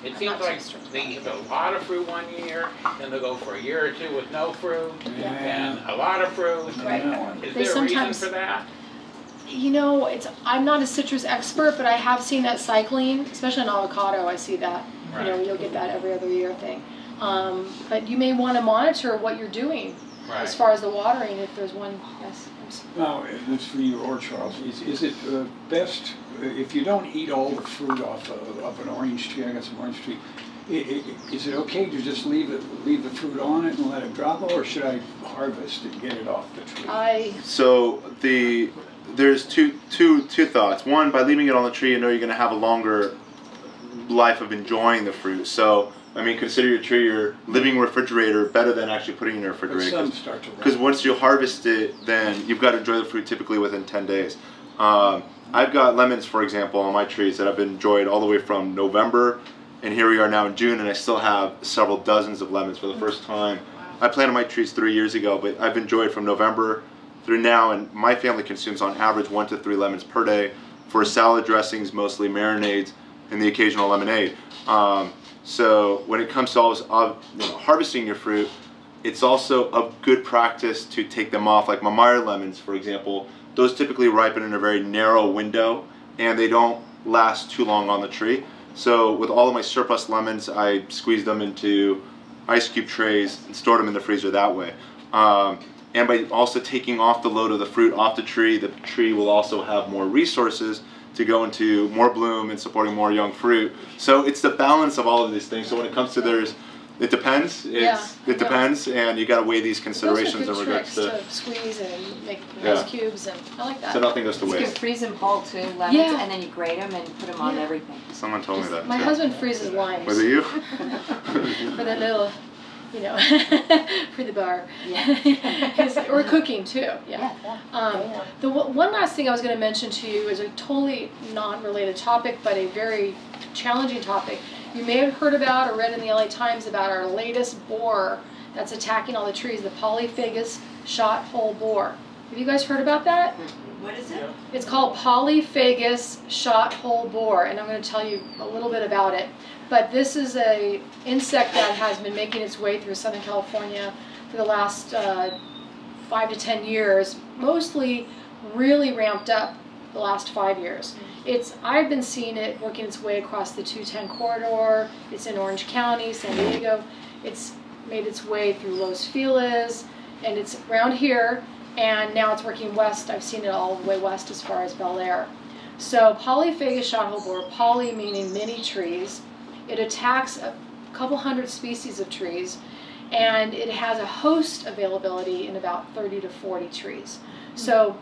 It seems like they get a lot of fruit one year, then they'll go for a year or two with no fruit, and a lot of fruit. Right. Is there a reason for that? You know, I'm not a citrus expert, but I have seen that cycling, especially in avocado, I see that. Right. You know, you'll get that every other year thing. But you may want to monitor what you're doing. Right. As far as the watering, if there's one, yes. Now, it's for you or Charles. Is it best, if you don't eat all the fruit off of an orange tree, I got some orange tree, is it okay to just leave the fruit on it and let it drop, or should I harvest and get it off the tree? There's two thoughts. One, by leaving it on the tree, you know you're going to have a longer life of enjoying the fruit. So, I mean, consider your tree your living refrigerator better than actually putting it in a refrigerator. Because once you harvest it, then you've got to enjoy the fruit typically within 10 days. I've got lemons, for example, on my trees that I've enjoyed all the way from November, and here we are now in June, and I still have several dozens of lemons for the first time. I planted my trees 3 years ago, but I've enjoyed from November through now, and my family consumes on average 1 to 3 lemons per day for salad dressings, mostly marinades, and the occasional lemonade. So when it comes to harvesting your fruit, it's also a good practice to take them off. Like Mamaya lemons, for example, those typically ripen in a very narrow window and they don't last too long on the tree. So with all of my surplus lemons, I squeeze them into ice cube trays and store them in the freezer that way. And by also taking off the load of the fruit off the tree will also have more resources to go into more bloom and supporting more young fruit. So it's the balance of all of these things. So when it comes to it depends. It depends, and you got to weigh these considerations in regards to squeeze and make nice cubes, and I like that. So nothing goes to waste. You can freeze them whole too, lemons, and then you grate them and put them on everything. Someone told me that. My husband freezes limes. Was it you? For the little, you know, for the bar, or cooking too. The one last thing I was going to mention to you is a totally non-related topic, but a very challenging topic. You may have heard about or read in the LA Times about our latest borer that's attacking all the trees, the Polyphagous shot hole borer. Have you guys heard about that? What is it? It's called Polyphagous shot hole borer, and I'm going to tell you a little bit about it. But this is an insect that has been making its way through Southern California for the last 5 to 10 years, mostly really ramped up the last 5 years. I've been seeing it working its way across the 210 corridor. It's in Orange County, San Diego. It's made its way through Los Feliz, and it's around here, and now it's working west. I've seen it all the way west as far as Bel Air. So Polyphagous shot hole borer, poly meaning many trees. It attacks a couple hundred species of trees, and it has a host availability in about 30 to 40 trees. So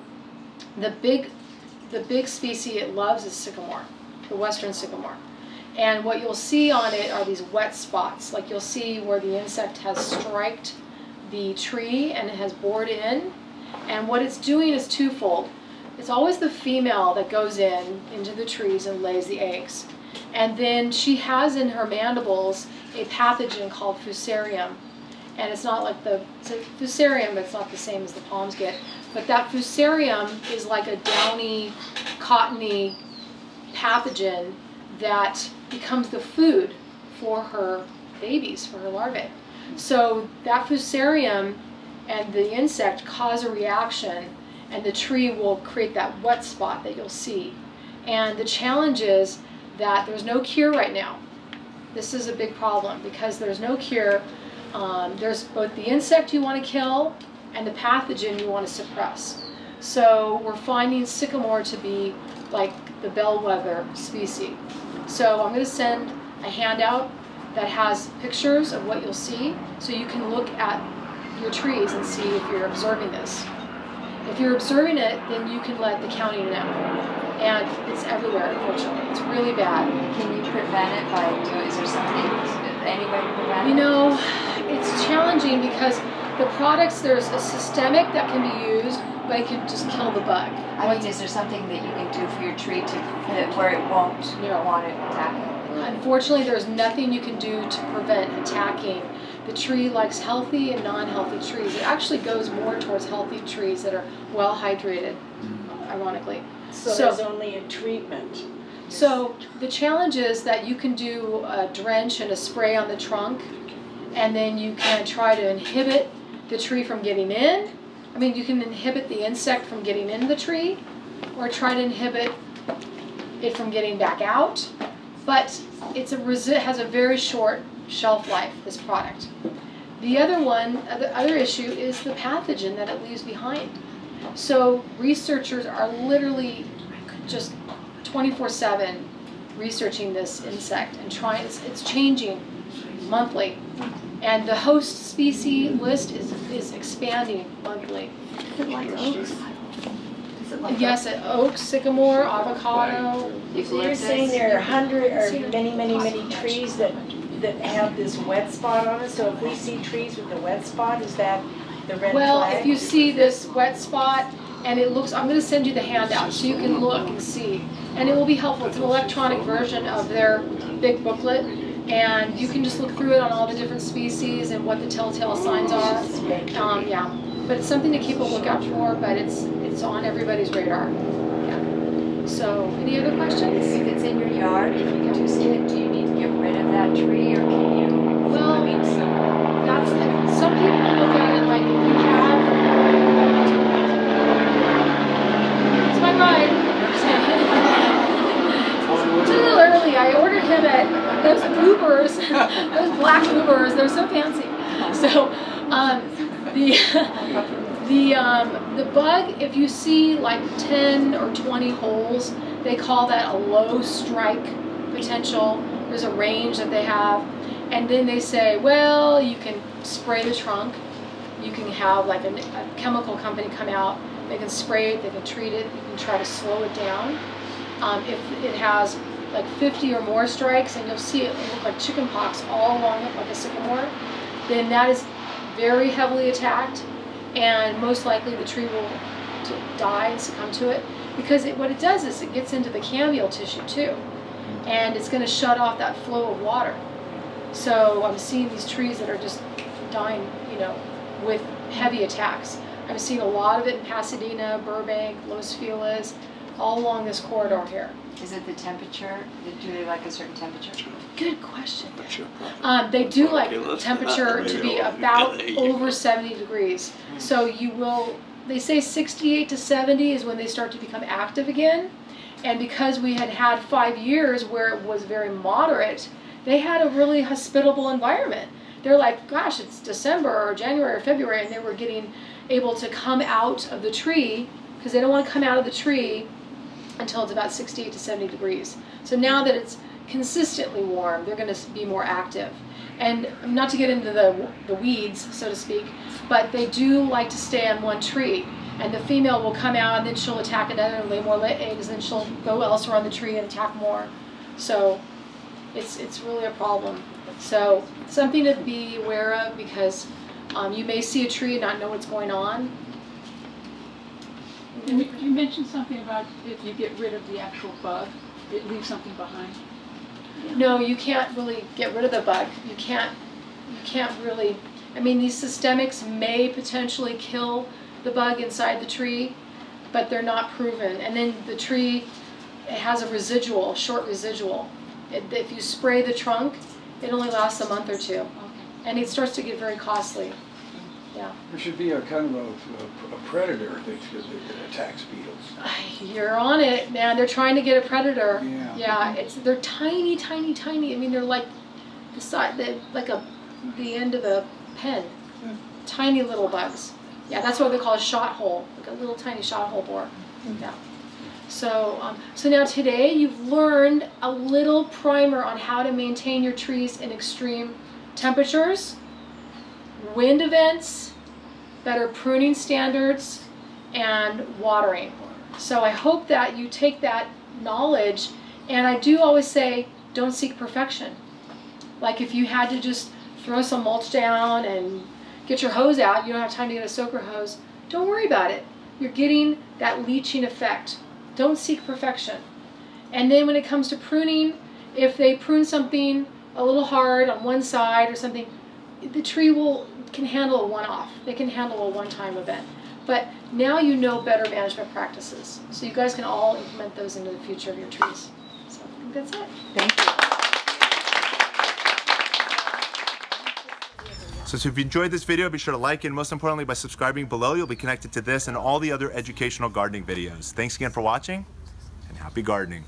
the big species it loves is sycamore, the western sycamore. And what you'll see on it are these wet spots. Like you'll see where the insect has striked the tree and it has bored in. And what it's doing is twofold. It's always the female that goes in into the trees and lays the eggs. And then she has in her mandibles a pathogen called Fusarium. And it's not like the Fusarium, but it's not the same as the palms get. But that Fusarium is like a downy, cottony pathogen that becomes the food for her babies, for her larvae. So that Fusarium and the insect cause a reaction, and the tree will create that wet spot that you'll see. And the challenge is that there's no cure right now. This is a big problem because there's no cure. There's both the insect you want to kill and the pathogen you want to suppress. So we're finding sycamore to be like the bellwether species. So I'm going to send a handout that has pictures of what you'll see so you can look at your trees and see if you're observing this. If you're observing it, then you can let the county know. And it's everywhere, unfortunately. It's really bad. Can you prevent it by doing? Is there something anybody prevent? You know, it's challenging because the products, there's a systemic that can be used, but it can just kill the bug. I mean, is there something that you can do for your tree where it won't want it attacking? Unfortunately, there's nothing you can do to prevent attacking. The tree likes healthy and non-healthy trees. It actually goes more towards healthy trees that are well hydrated, ironically. So there's only a treatment. So the challenge is that you can do a drench and a spray on the trunk, and then you can try to inhibit the tree from getting in. I mean, you can inhibit the insect from getting in the tree, or try to inhibit it from getting back out. But it has a very short shelf life, this product. The other issue is the pathogen that it leaves behind. So researchers are literally just 24/7 researching this insect and trying. It's changing monthly, and the host species list is expanding monthly. Is it like oaks? Yes, oak, sycamore, avocado. So you're saying there are many trees that have this wet spot on it. So if we see trees with the wet spot, is that? Well, if you see this wet spot and it looks, I'm going to send you the handout so you can look and see. And it will be helpful. It's an electronic version of their big booklet. And you can just look through it on all the different species and what the telltale signs are. Yeah, but it's something to keep a lookout for, but it's on everybody's radar. Yeah. So, any other questions? If it's in your yard, if you do see it, do you need to get rid of that tree or can you? Well, that's it. Some people look at it like if you have. It's my ride. Literally, I ordered him at those Ubers, those black Ubers. They're so fancy. So, the bug. If you see like 10 or 20 holes, they call that a low strike potential. There's a range that they have. And then they say, well, you can spray the trunk. You can have like a chemical company come out. They can spray it. They can treat it. You can try to slow it down. If it has like 50 or more strikes, and you'll see it look like chicken pox all along it, like a sycamore, then that is very heavily attacked. And most likely the tree will die and succumb to it. Because what it does is it gets into the cambial tissue too. And it's going to shut off that flow of water. So I'm seeing these trees that are just dying, you know, with heavy attacks. I'm seeing a lot of it in Pasadena, Burbank, Los Feliz, all along this corridor here. Is it the temperature? Do they like a certain temperature? Good question. They do like temperature to be about over 70 degrees. So you will they say 68 to 70 is when they start to become active again. And because we had had 5 years where it was very moderate, they had a really hospitable environment. They're like, gosh, it's December or January or February, and they were getting able to come out of the tree, because they don't want to come out of the tree until it's about 68 to 70 degrees. So now that it's consistently warm, they're going to be more active. And not to get into the weeds, so to speak, but they do like to stay on one tree. And the female will come out, and then she'll attack another and lay more eggs, and she'll go elsewhere on the tree and attack more. So it's really a problem. So something to be aware of, because you may see a tree and not know what's going on. And you mentioned something about if you get rid of the actual bug, it leaves something behind. No, you can't really get rid of the bug. You can't really, I mean, these systemics may potentially kill the bug inside the tree, but they're not proven. And then the tree, it has a residual, short residual. If you spray the trunk, it only lasts a month or two. Okay. And it starts to get very costly. Yeah. There should be a kind of a predator that attacks beetles. You're on it, man. They're trying to get a predator. Yeah. Yeah. They're tiny, tiny, tiny. I mean, they're like the size, like the end of a pen. Yeah. Tiny little bugs. Yeah, that's what they call a shot hole, like a little tiny shot hole borer. Mm-hmm. Yeah. So, so now today you've learned a little primer on how to maintain your trees in extreme temperatures, wind events, better pruning standards, and watering. So I hope that you take that knowledge, and I do always say, don't seek perfection. Like if you had to just throw some mulch down and get your hose out, you don't have time to get a soaker hose, don't worry about it. You're getting that leaching effect. Don't seek perfection. And then when it comes to pruning, if they prune something a little hard on one side or something, the tree can handle a one-off. They can handle a one-time event. But now you know better management practices. So you guys can all implement those into the future of your trees. So I think that's it. Thank you. So if you've enjoyed this video, be sure to like it, and most importantly, by subscribing below, you'll be connected to this and all the other educational gardening videos. Thanks again for watching, and happy gardening.